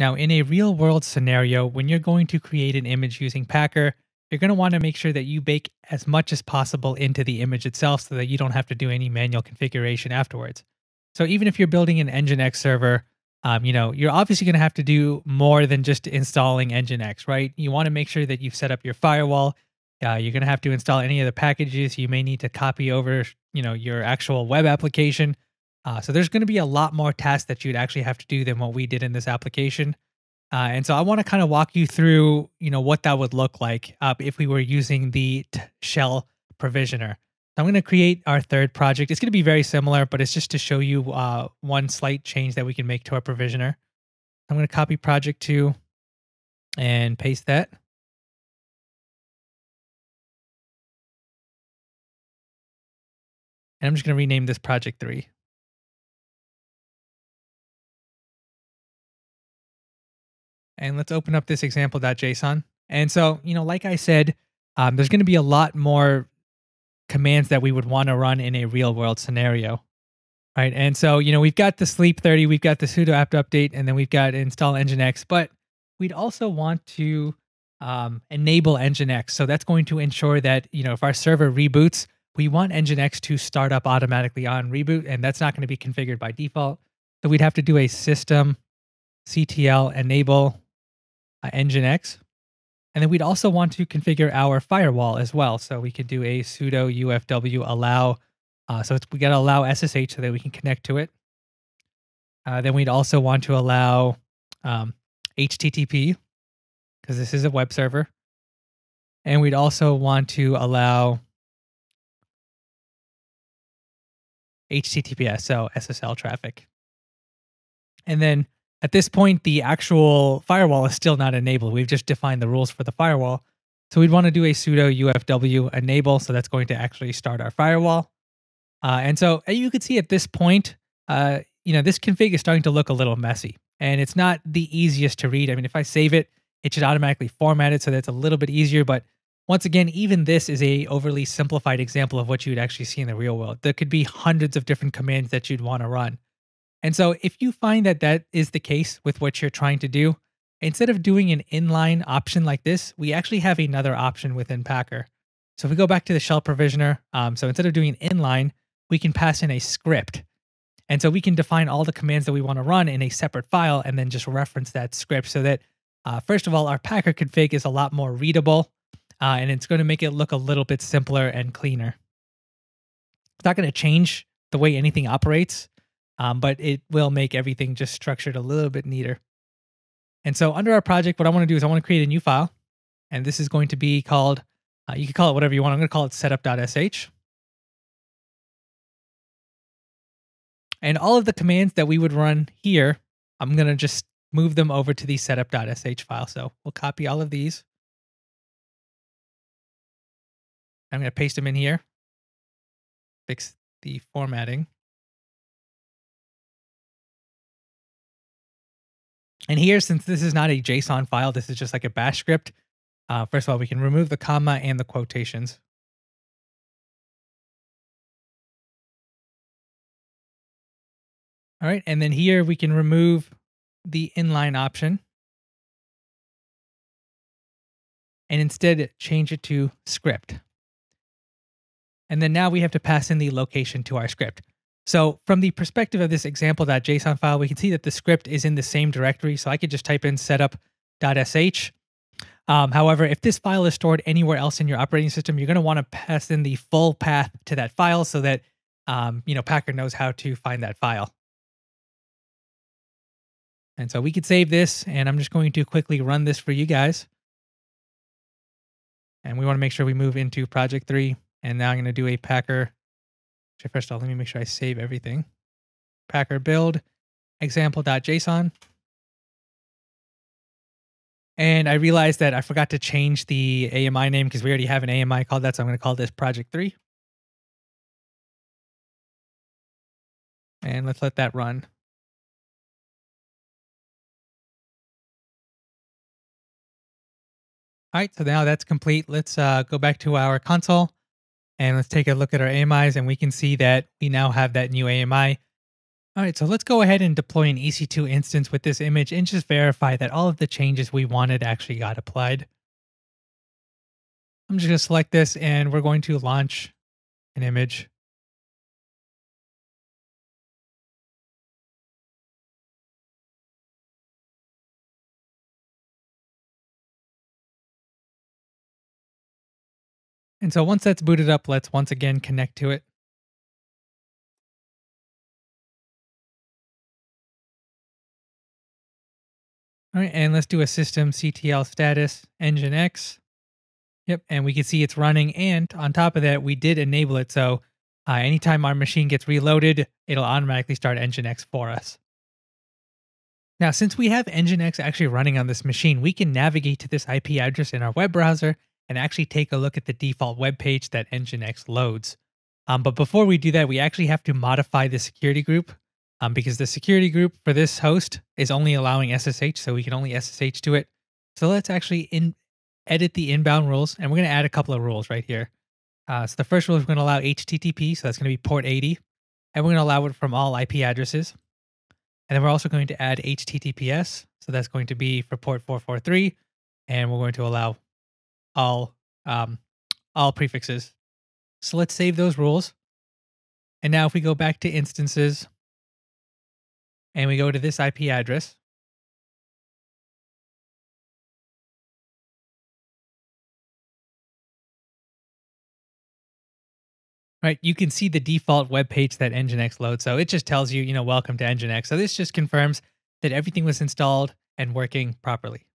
Now, in a real world scenario, when you're going to create an image using Packer, you're going to want to make sure that you bake as much as possible into the image itself so that you don't have to do any manual configuration afterwards. So even if you're building an Nginx server, you're obviously going to have to do more than just installing Nginx, right? You want to make sure that you've set up your firewall. You're going to have to install any of the packages. You may need to copy over, your actual web application. So there's going to be a lot more tasks that you'd actually have to do than what we did in this application. And so I want to kind of walk you through, what that would look like if we were using the shell provisioner. So I'm going to create our third project. It's going to be very similar, but it's just to show you one slight change that we can make to our provisioner. I'm going to copy project 2 and paste that. And I'm just going to rename this project 3. And let's open up this example.json. And so, like I said, there's going to be a lot more commands that we would want to run in a real world scenario, right? And so, we've got the sleep 30, we've got the sudo apt update, and then we've got install Nginx, but we'd also want to enable Nginx. So that's going to ensure that, if our server reboots, we want Nginx to start up automatically on reboot, and that's not going to be configured by default. So we'd have to do a systemctl enable Nginx. And then we'd also want to configure our firewall as well. So we could do a sudo ufw allow. We got to allow SSH so that we can connect to it. Then we'd also want to allow HTTP because this is a web server. And we'd also want to allow HTTPS, so SSL traffic. And then at this point, the actual firewall is still not enabled. We've just defined the rules for the firewall. So we'd want to do a sudo ufw enable. So that's going to actually start our firewall. And so as you can see at this point, this config is starting to look a little messy. And it's not the easiest to read. I mean, if I save it, it should automatically format it. So that's a little bit easier. But once again, even this is an overly simplified example of what you would actually see in the real world. There could be hundreds of different commands that you'd want to run. And so if you find that that is the case with what you're trying to do, instead of doing an inline option like this, we actually have another option within Packer. So if we go back to the shell provisioner, so instead of doing an inline, we can pass in a script. And so we can define all the commands that we want to run in a separate file and then just reference that script so that, first of all, our Packer config is a lot more readable and it's going to make it look a little bit simpler and cleaner. It's not going to change the way anything operates. But it will make everything just structured a little bit neater. And so under our project, what I want to do is I want to create a new file. And this is going to be called, you can call it whatever you want. I'm going to call it setup.sh. And all of the commands that we would run here, I'm going to just move them over to the setup.sh file. So we'll copy all of these. I'm going to paste them in here. Fix the formatting. And here, since this is not a JSON file, this is just like a bash script. First of all, we can remove the comma and the quotations. All right, and then here we can remove the inline option. And instead, change it to script. And then now we have to pass in the location to our script. So from the perspective of this example.json file, we can see that the script is in the same directory. So I could just type in setup.sh. However, if this file is stored anywhere else in your operating system, you're going to want to pass in the full path to that file so that, Packer knows how to find that file. And so we could save this, and I'm just going to quickly run this for you guys. And we want to make sure we move into project 3. And now I'm going to do a Packer. First of all, let me make sure I save everything. Packer build example.json. And I realized that I forgot to change the AMI name because we already have an AMI called that. So I'm going to call this project 3. And let's let that run. All right, so now that's complete. Let's go back to our console. And let's take a look at our AMIs, and we can see that we now have that new AMI. All right, so let's go ahead and deploy an EC2 instance with this image and just verify that all of the changes we wanted actually got applied. I'm just going to select this and we're going to launch an image. And so once that's booted up, let's once again connect to it. All right, and let's do a systemctl status Nginx. Yep, and we can see it's running, and on top of that, we did enable it, so anytime our machine gets reloaded, it'll automatically start Nginx for us. Now, since we have Nginx actually running on this machine, we can navigate to this IP address in our web browser and actually take a look at the default web page that Nginx loads. But before we do that, we actually have to modify the security group. Because the security group for this host is only allowing SSH, so we can only SSH to it. So let's actually edit the inbound rules, and we're going to add a couple of rules right here. So the first rule is we're going to allow HTTP, so that's going to be port 80, and we're going to allow it from all IP addresses. And then we're also going to add HTTPS, so that's going to be for port 443, and we're going to allow all prefixes. So let's save those rules. And now if we go back to instances, and we go to this IP address. Right, you can see the default web page that Nginx loads. So it just tells you, welcome to Nginx. So this just confirms that everything was installed and working properly.